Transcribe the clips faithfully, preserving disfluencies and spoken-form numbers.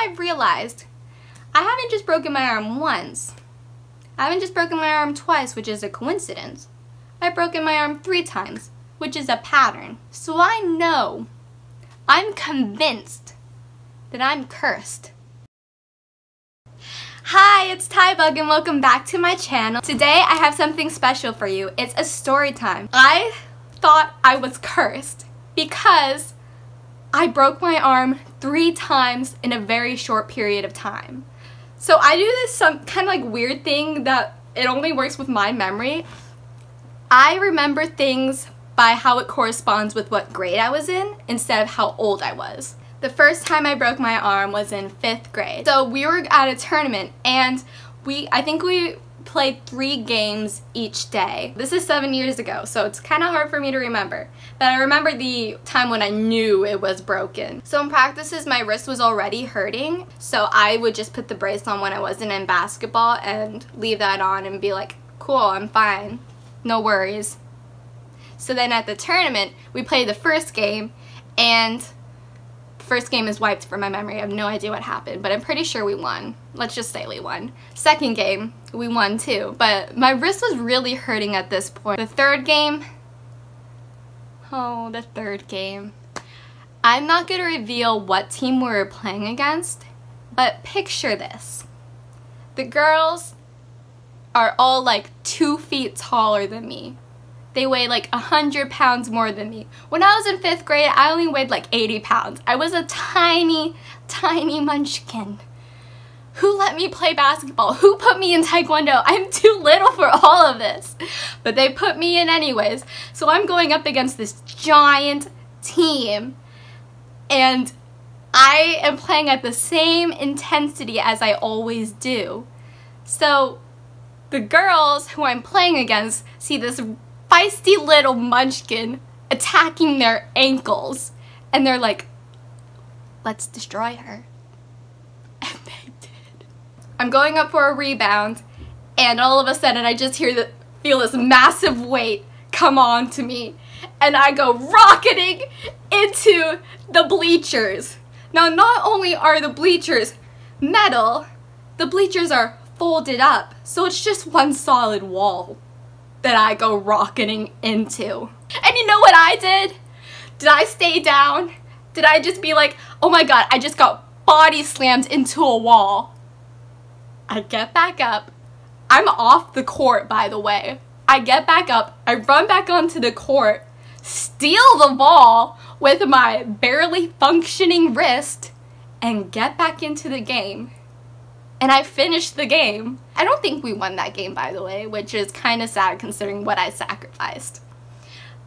I've realized I haven't just broken my arm once. I haven't just broken my arm twice, which is a coincidence. I've broken my arm three times, which is a pattern. So I know, I'm convinced that I'm cursed. Hi, it's TaiBug and welcome back to my channel. Today I have something special for you. It's a story time. I thought I was cursed because I broke my arm three times in a very short period of time. So I do this some kind of like weird thing that it only works with my memory. I remember things by how it corresponds with what grade I was in instead of how old I was. The first time I broke my arm was in fifth grade. So we were at a tournament and we I think we played three games each day. This is seven years ago, so it's kind of hard for me to remember. But I remember the time when I knew it was broken. So in practices, my wrist was already hurting, so I would just put the brace on when I wasn't in basketball and leave that on and be like, cool, I'm fine, no worries. So then at the tournament, we played the first game, and first game is wiped from my memory. I have no idea what happened, but I'm pretty sure we won. Let's just say we won. Second game, we won too, but my wrist was really hurting at this point. The third game, oh, the third game. I'm not gonna reveal what team we were playing against, but picture this. The girls are all like two feet taller than me. They weigh like a hundred pounds more than me. When I was in fifth grade, I only weighed like eighty pounds. I was a tiny, tiny munchkin. Who let me play basketball? Who put me in taekwondo? I'm too little for all of this. But they put me in anyways. So I'm going up against this giant team. And I am playing at the same intensity as I always do. So the girls who I'm playing against see this feisty little munchkin attacking their ankles, and they're like, let's destroy her. And they did. I'm going up for a rebound, and all of a sudden I just hear the, feel this massive weight come on to me, and I go rocketing into the bleachers. Now, not only are the bleachers metal, the bleachers are folded up, so it's just one solid wall that I go rocketing into. And you know what I did? Did I stay down? Did I just be like, oh my god, I just got body slammed into a wall? I get back up. I'm off the court, by the way. I get back up, I run back onto the court, steal the ball with my barely functioning wrist, and get back into the game. And I finished the game. I don't think we won that game, by the way, which is kind of sad considering what I sacrificed.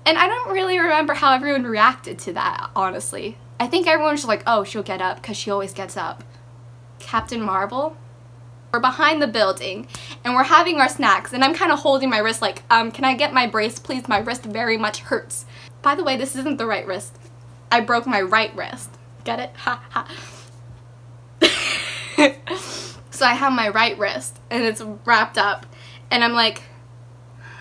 And I don't really remember how everyone reacted to that, honestly. I think everyone was like, oh, she'll get up because she always gets up. Captain Marvel? We're behind the building and we're having our snacks and I'm kind of holding my wrist like, um, can I get my brace, please? My wrist very much hurts. By the way, this isn't the right wrist. I broke my right wrist. Get it? Ha ha. So I have my right wrist and it's wrapped up and I'm like,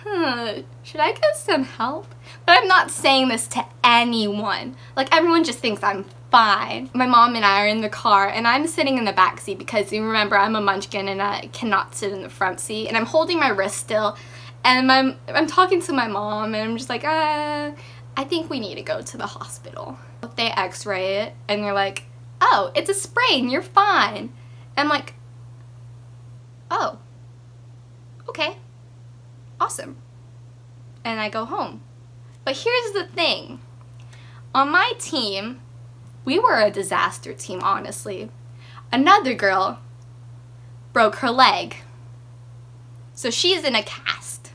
hmm, should I get some help? But I'm not saying this to anyone. Like, everyone just thinks I'm fine. My mom and I are in the car and I'm sitting in the back seat because, you remember, I'm a munchkin and I cannot sit in the front seat, and I'm holding my wrist still, and I'm, I'm talking to my mom and I'm just like, uh, I think we need to go to the hospital. They x-ray it and they're like, oh, it's a sprain, you're fine. And I'm like, oh, okay, awesome. And I go home. But here's the thing. On my team, we were a disaster team, honestly. Another girl broke her leg, so she's in a cast.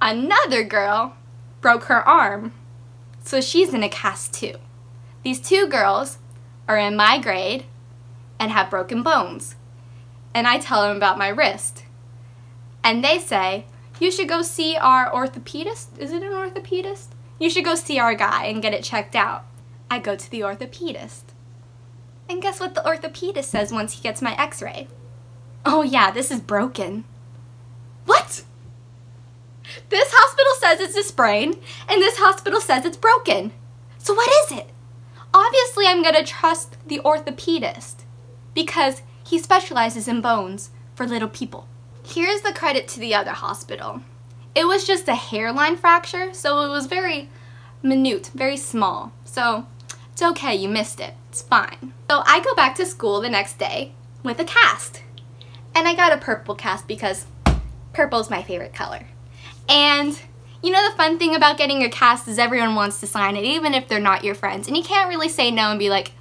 Another girl broke her arm, so she's in a cast too. These two girls are in my grade and have broken bones. And I tell them about my wrist. And they say, you should go see our orthopedist. Is it an orthopedist? You should go see our guy and get it checked out. I go to the orthopedist. And guess what the orthopedist says once he gets my x-ray? Oh yeah, this is broken. What? This hospital says it's a sprain, and this hospital says it's broken. So what is it? Obviously, I'm going to trust the orthopedist because he specializes in bones for little people. Here's the credit to the other hospital. It was just a hairline fracture, so it was very minute, very small. So it's okay, you missed it, it's fine. So I go back to school the next day with a cast. And I got a purple cast because purple's my favorite color. And you know, the fun thing about getting your cast is everyone wants to sign it, even if they're not your friends. And you can't really say no and be like,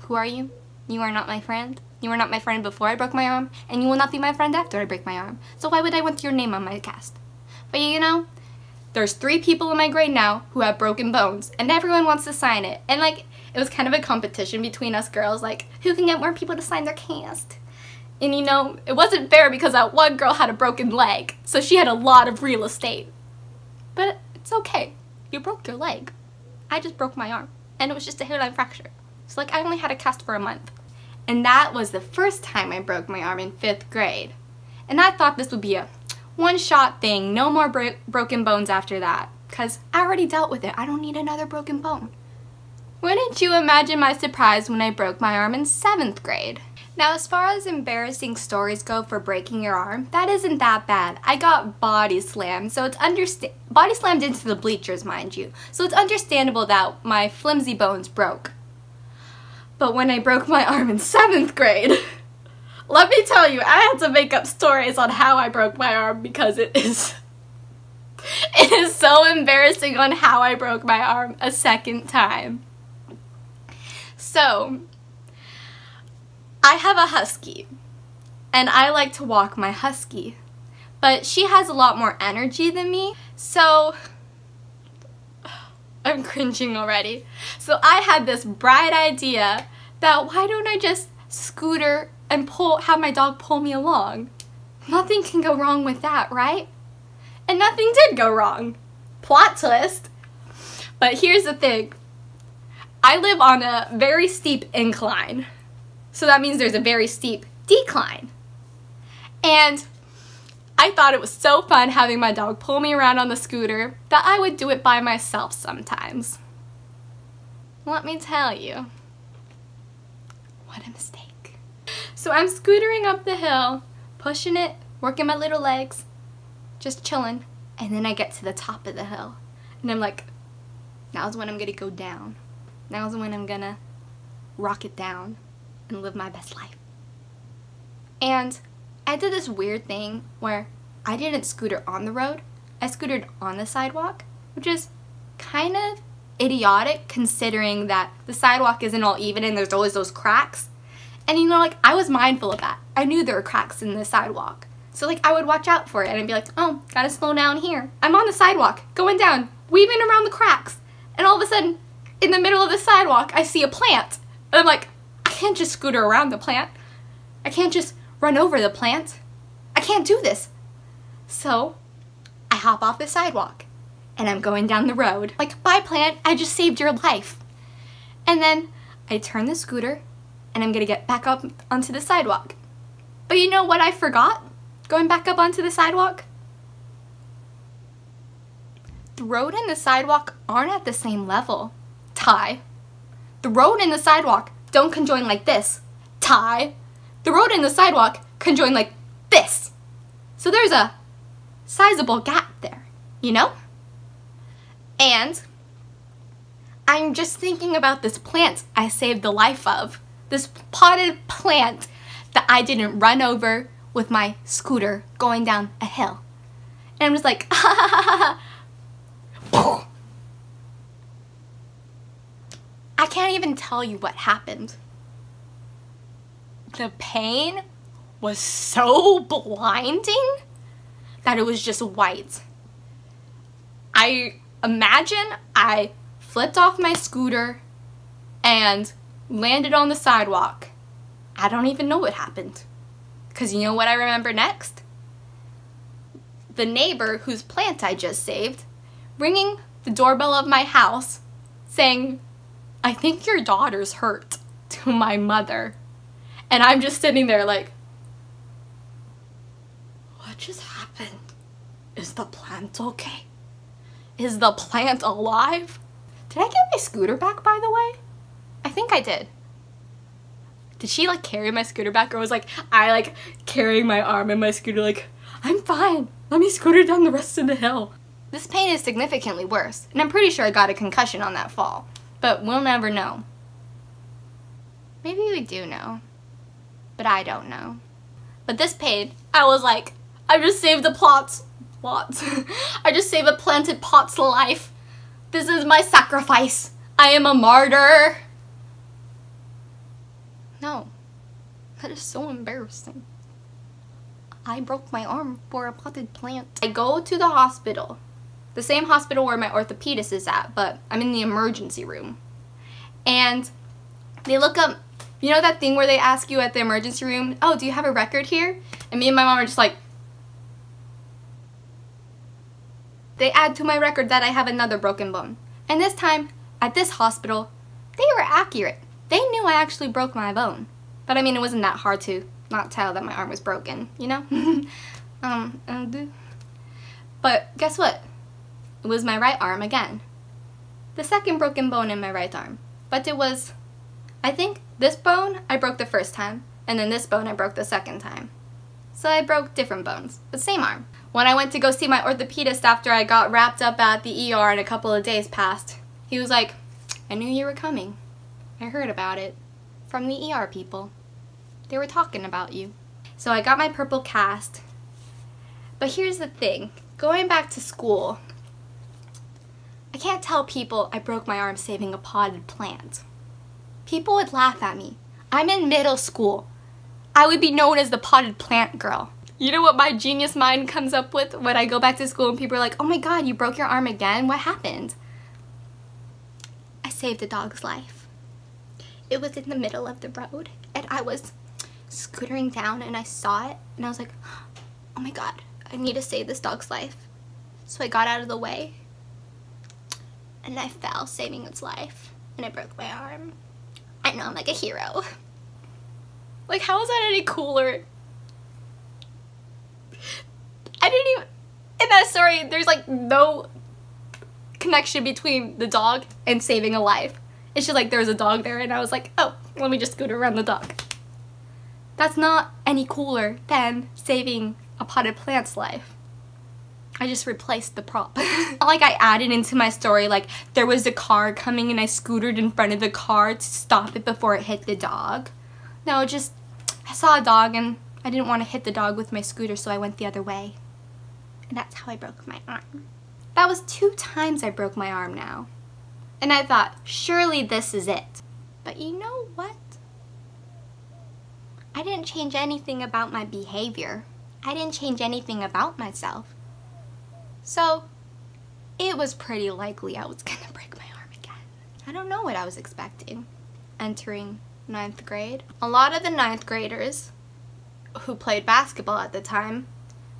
who are you? You are not my friend. You were not my friend before I broke my arm, and you will not be my friend after I break my arm. So why would I want your name on my cast? But you know, there's three people in my grade now who have broken bones, and everyone wants to sign it. And like, it was kind of a competition between us girls, like, who can get more people to sign their cast? And you know, it wasn't fair because that one girl had a broken leg, so she had a lot of real estate. But it's okay. You broke your leg. I just broke my arm. And it was just a hairline fracture. So like, I only had a cast for a month. And that was the first time I broke my arm in fifth grade. And I thought this would be a one-shot thing, no more bro broken bones after that. Because I already dealt with it. I don't need another broken bone. Wouldn't you imagine my surprise when I broke my arm in seventh grade? Now, as far as embarrassing stories go for breaking your arm, that isn't that bad. I got body slammed, so it's understa- body slammed into the bleachers, mind you. So it's understandable that my flimsy bones broke. But when I broke my arm in seventh grade, let me tell you, I had to make up stories on how I broke my arm because it is, it is so embarrassing on how I broke my arm a second time. So, I have a husky, and I like to walk my husky, but she has a lot more energy than me, so I'm cringing already. So I had this bright idea that why don't I just scooter and pull, have my dog pull me along? Nothing can go wrong with that, right? And nothing did go wrong. Plot twist. But here's the thing. I live on a very steep incline. So that means there's a very steep decline. And I thought it was so fun having my dog pull me around on the scooter that I would do it by myself sometimes. Let me tell you, what a mistake. So I'm scootering up the hill, pushing it, working my little legs, just chilling, and then I get to the top of the hill. And I'm like, now's when I'm gonna go down. Now's when I'm gonna rock it down and live my best life. And I did this weird thing where I didn't scooter on the road, I scootered on the sidewalk, which is kind of idiotic considering that the sidewalk isn't all even and there's always those cracks. And you know, like, I was mindful of that. I knew there were cracks in the sidewalk. So like, I would watch out for it and I'd be like, oh, gotta slow down here. I'm on the sidewalk, going down, weaving around the cracks. And all of a sudden, in the middle of the sidewalk, I see a plant. And I'm like, I can't just scooter around the plant. I can't just run over the plant. I can't do this. So I hop off the sidewalk and I'm going down the road. Like, bye plant, I just saved your life. And then I turn the scooter and I'm gonna get back up onto the sidewalk. But you know what I forgot going back up onto the sidewalk? The road and the sidewalk aren't at the same level. Tie. The road and the sidewalk don't conjoin like this. Tie. The road and the sidewalk conjoin like this. So there's a sizable gap there, you know? And I'm just thinking about this plant I saved the life of. This potted plant that I didn't run over with my scooter going down a hill. And I'm just like, ha ha ha. I can't even tell you what happened. The pain was so blinding that it was just white. I imagine I flipped off my scooter and landed on the sidewalk. I don't even know what happened. Because you know what I remember next? The neighbor whose plant I just saved ringing the doorbell of my house saying, I think your daughter's hurt, to my mother. And I'm just sitting there like, what just happened? Is the plant okay? Is the plant alive? Did I get my scooter back, by the way? I think I did. Did she like carry my scooter back, or was like I like carrying my arm and my scooter like, I'm fine, let me scooter down the rest of the hill. This pain is significantly worse, and I'm pretty sure I got a concussion on that fall, but we'll never know. Maybe we do know, but I don't know. But this pain, I was like, I just saved the plot's, plots. I just saved a planted pot's life. This is my sacrifice. I am a martyr. No, that is so embarrassing. I broke my arm for a potted plant. I go to the hospital, the same hospital where my orthopedist is at, but I'm in the emergency room. And they look up, you know that thing where they ask you at the emergency room, oh, do you have a record here? And me and my mom are just like, they add to my record that I have another broken bone. And this time, at this hospital, they were accurate. They knew I actually broke my bone. But I mean, it wasn't that hard to not tell that my arm was broken, you know? um, and, but guess what? It was my right arm again. The second broken bone in my right arm. But it was, I think, this bone I broke the first time, and then this bone I broke the second time. So I broke different bones, but same arm. When I went to go see my orthopedist after I got wrapped up at the E R and a couple of days passed, he was like, I knew you were coming. I heard about it from the E R people. They were talking about you. So I got my purple cast. But here's the thing, going back to school, I can't tell people I broke my arm saving a potted plant. People would laugh at me. I'm in middle school. I would be known as the potted plant girl. You know what my genius mind comes up with when I go back to school and people are like, oh my god, you broke your arm again? What happened? I saved a dog's life. It was in the middle of the road and I was scootering down and I saw it and I was like, oh my god, I need to save this dog's life. So I got out of the way and I fell, saving its life, and I broke my arm. I know, I'm like a hero. Like, how is that any cooler? I didn't even, in that story, there's like no connection between the dog and saving a life. It's just like there was a dog there and I was like, oh, let me just scoot around the dog. That's not any cooler than saving a potted plant's life. I just replaced the prop. Like, I added into my story, like, there was a car coming and I scootered in front of the car to stop it before it hit the dog. No, just, I saw a dog and I didn't want to hit the dog with my scooter, so I went the other way. And that's how I broke my arm. That was two times I broke my arm now. And I thought, surely this is it. But you know what? I didn't change anything about my behavior. I didn't change anything about myself. So it was pretty likely I was gonna break my arm again. I don't know what I was expecting entering ninth grade. A lot of the ninth graders who played basketball at the time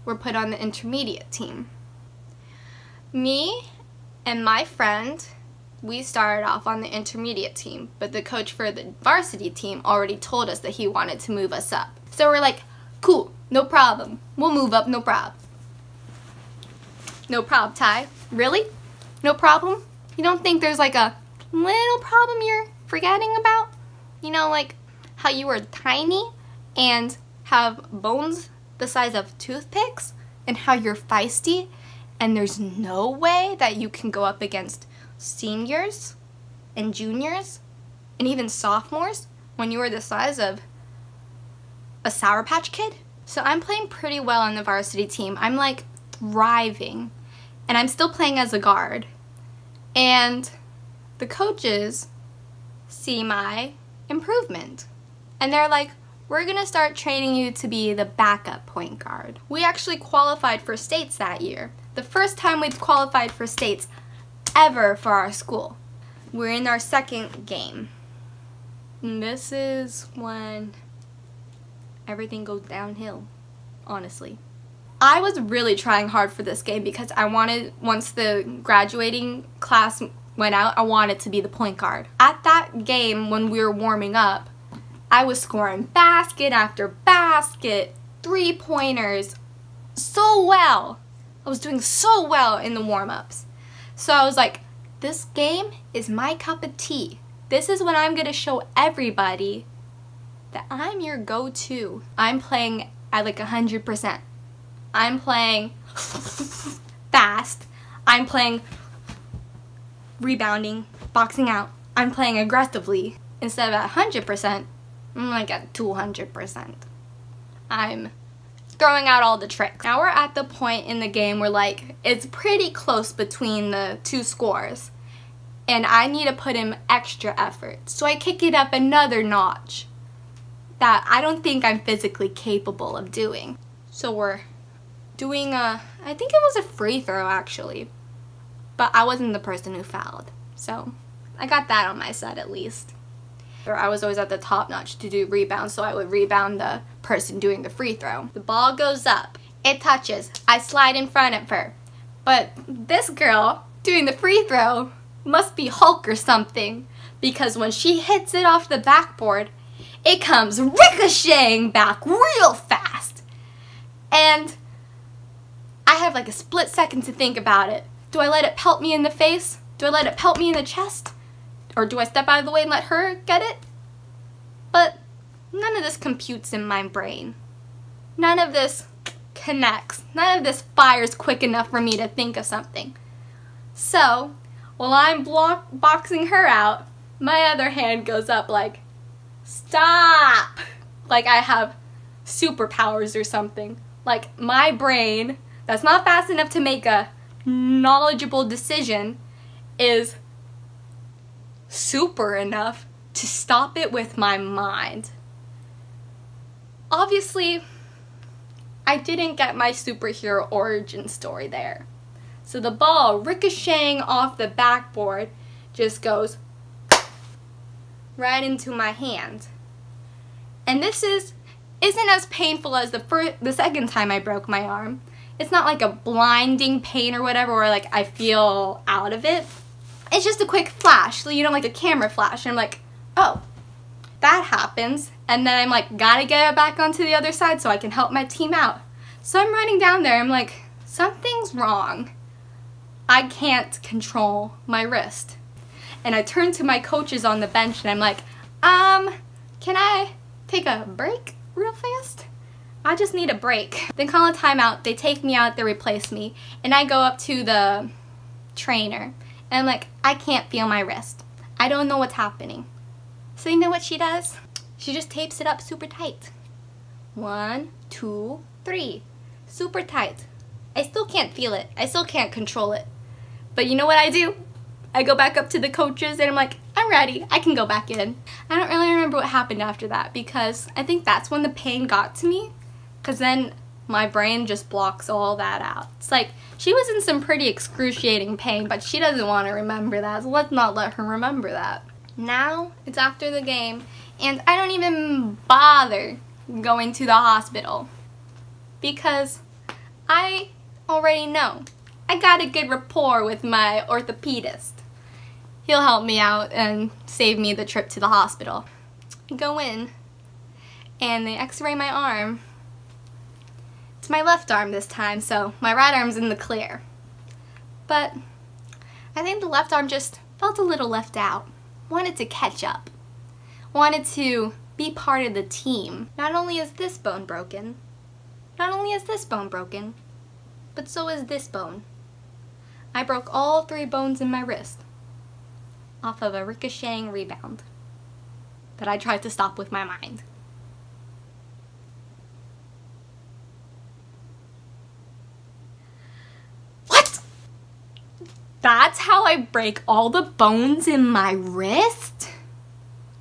were put on the intermediate team. Me and my friend, we started off on the intermediate team, but the coach for the varsity team already told us that he wanted to move us up. So we're like, cool, no problem. We'll move up, no prob. No prob, Ty. Really? No problem? You don't think there's like a little problem you're forgetting about? You know, like how you were tiny and have bones the size of toothpicks and how you're feisty and there's no way that you can go up against seniors and juniors and even sophomores when you were the size of a Sour Patch Kid? So I'm playing pretty well on the varsity team. I'm like thriving and I'm still playing as a guard, and the coaches see my improvement and they're like, we're gonna start training you to be the backup point guard. We actually qualified for states that year. The first time we've qualified for states ever for our school. We're in our second game. And this is when everything goes downhill, honestly. I was really trying hard for this game because I wanted, once the graduating class went out, I wanted to be the point guard. At that game, when we were warming up, I was scoring basket after basket, three-pointers, so well. I was doing so well in the warm-ups. So I was like, This game is my cup of tea. This is when I'm gonna show everybody that I'm your go-to. I'm playing at like one hundred percent. I'm playing fast. I'm playing rebounding, boxing out. I'm playing aggressively. Instead of at one hundred percent, I'm like at two hundred percent. I'm throwing out all the tricks. Now we're at the point in the game where like it's pretty close between the two scores and I need to put in extra effort. So I kick it up another notch that I don't think I'm physically capable of doing. So we're doing a, I think it was a free throw actually, but I wasn't the person who fouled. So I got that on my side at least. I was always at the top notch to do rebounds, so I would rebound the person doing the free throw. The ball goes up, it touches, I slide in front of her. But this girl doing the free throw must be Hulk or something, because when she hits it off the backboard, it comes ricocheting back real fast. And I have like a split second to think about it. Do I let it pelt me in the face? Do I let it pelt me in the chest? Or do I step out of the way and let her get it? But none of this computes in my brain. None of this connects. None of this fires quick enough for me to think of something. So, while I'm block boxing her out, my other hand goes up like, stop! Like I have superpowers or something. Like my brain, that's not fast enough to make a knowledgeable decision, is super enough to stop it with my mind. Obviously, I didn't get my superhero origin story there. So the ball ricocheting off the backboard just goes right into my hand. And this is isn't as painful as the first, the second time I broke my arm. It's not like a blinding pain or whatever, or like I feel out of it. It's just a quick flash, so you don't like a camera flash, and I'm like, oh, that happens, and then I'm like, gotta get it back onto the other side so I can help my team out. So I'm running down there, I'm like, something's wrong. I can't control my wrist. And I turn to my coaches on the bench and I'm like, um, can I take a break real fast? I just need a break. They call a timeout, they take me out, they replace me, and I go up to the trainer. And I'm like, I can't feel my wrist. I don't know what's happening. So you know what she does? She just tapes it up super tight. One, two, three. Super tight. I still can't feel it. I still can't control it. But you know what I do? I go back up to the coaches and I'm like, I'm ready. I can go back in. I don't really remember what happened after that because I think that's when the pain got to me. Because then my brain just blocks all that out. It's like, she was in some pretty excruciating pain, but she doesn't want to remember that, so let's not let her remember that. Now, it's after the game, and I don't even bother going to the hospital. Because I already know. I got a good rapport with my orthopedist. He'll help me out and save me the trip to the hospital. I go in, and they x-ray my arm. My left arm this time, so my right arm's in the clear. But I think the left arm just felt a little left out. Wanted to catch up. Wanted to be part of the team. Not only is this bone broken, not only is this bone broken, but so is this bone. I broke all three bones in my wrist off of a ricocheting rebound that I tried to stop with my mind. That's how I break all the bones in my wrist?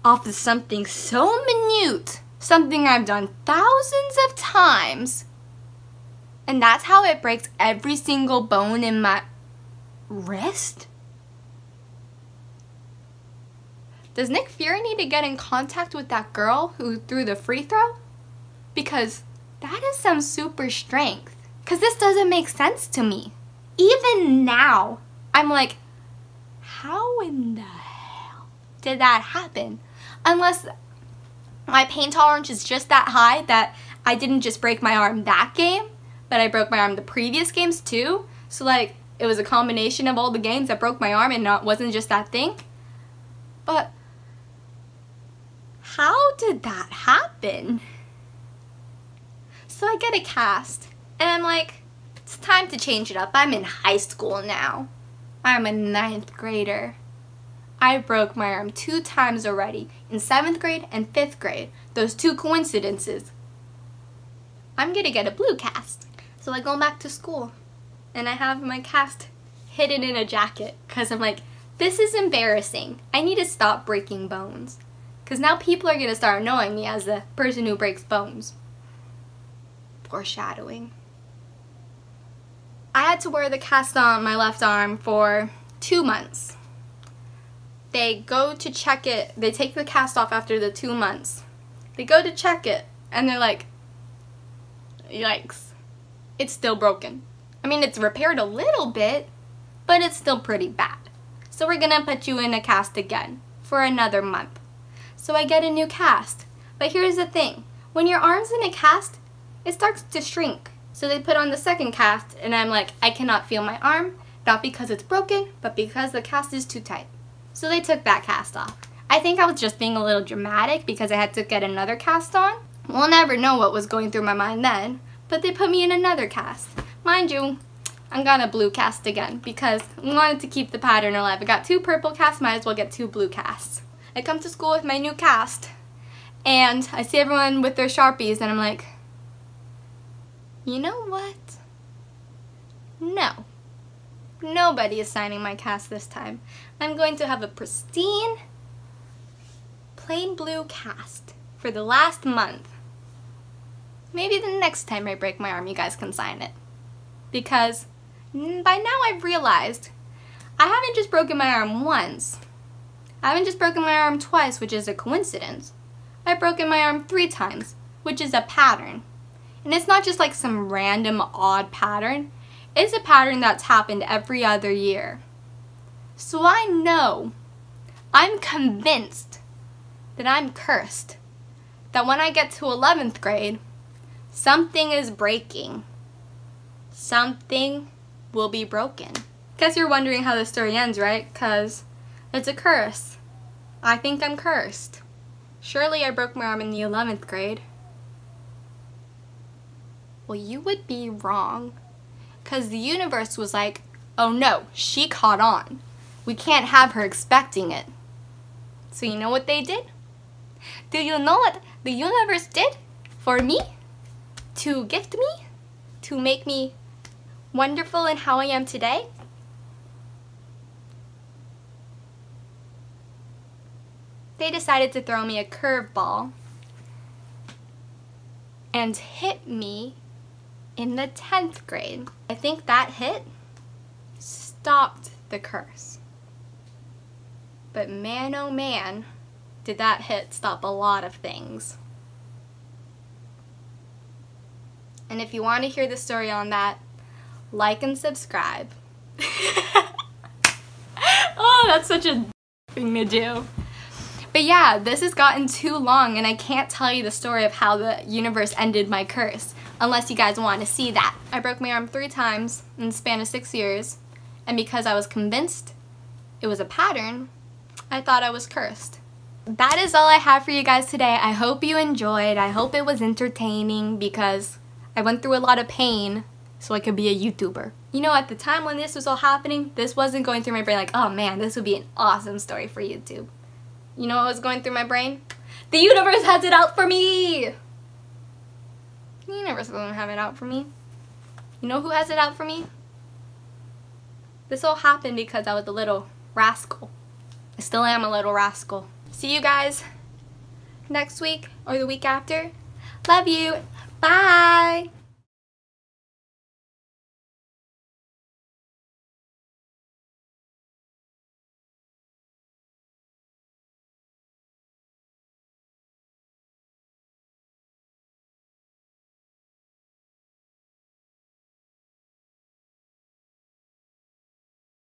Off of something so minute, something I've done thousands of times. And that's how it breaks every single bone in my wrist? Does Nick Fury need to get in contact with that girl who threw the free throw? Because that is some super strength. Because this doesn't make sense to me. Even now. I'm like, how in the hell did that happen? Unless my pain tolerance is just that high that I didn't just break my arm that game, but I broke my arm the previous games too. So like, it was a combination of all the games that broke my arm, and not wasn't just that thing. But how did that happen? So I get a cast, and I'm like, it's time to change it up. I'm in high school now. I'm a ninth grader. I broke my arm two times already, in seventh grade and fifth grade. Those two coincidences. I'm gonna get a blue cast. So I go back to school, and I have my cast hidden in a jacket, because I'm like, this is embarrassing. I need to stop breaking bones, because now people are gonna start knowing me as the person who breaks bones. Foreshadowing. I had to wear the cast on my left arm for two months. They go to check it. They take the cast off after the two months. They go to check it, and they're like, yikes, it's still broken. I mean, it's repaired a little bit, but it's still pretty bad. So we're gonna put you in a cast again for another month. So I get a new cast. But here's the thing, when your arm's in a cast, it starts to shrink. So they put on the second cast, and I'm like, I cannot feel my arm, not because it's broken, but because the cast is too tight. So they took that cast off. I think I was just being a little dramatic because I had to get another cast on. We'll never know what was going through my mind then, but they put me in another cast. Mind you, I got a blue cast again because I wanted to keep the pattern alive. I got two purple casts, might as well get two blue casts. I come to school with my new cast, and I see everyone with their Sharpies, and I'm like, you know what? No. Nobody is signing my cast this time. I'm going to have a pristine, plain blue cast for the last month. Maybe the next time I break my arm, you guys can sign it. Because by now I've realized I haven't just broken my arm once. I haven't just broken my arm twice, which is a coincidence. I've broken my arm three times, which is a pattern. And it's not just like some random odd pattern. It's a pattern that's happened every other year. So I know, I'm convinced that I'm cursed. That when I get to eleventh grade, something is breaking. Something will be broken. Guess you're wondering how the story ends, right? Because it's a curse. I think I'm cursed. Surely I broke my arm in the eleventh grade. Well, you would be wrong. Because the universe was like, oh no, she caught on. We can't have her expecting it. So you know what they did? Do you know what the universe did for me? To gift me? To make me wonderful in how I am today? They decided to throw me a curveball and hit me in the tenth grade. I think that hit stopped the curse. But man, oh man, did that hit stop a lot of things. And if you want to hear the story on that, like and subscribe. Oh, that's such a thing to do. But yeah, this has gotten too long, and I can't tell you the story of how the universe ended my curse, unless you guys want to see that. I broke my arm three times in the span of six years, and because I was convinced it was a pattern, I thought I was cursed. That is all I have for you guys today. I hope you enjoyed. I hope it was entertaining, because I went through a lot of pain so I could be a YouTuber. You know, at the time when this was all happening, this wasn't going through my brain like, oh man, this would be an awesome story for YouTube. You know what was going through my brain? The universe has it out for me! The universe doesn't have it out for me. You know who has it out for me? This all happened because I was a little rascal. I still am a little rascal. See you guys next week or the week after. Love you. Bye!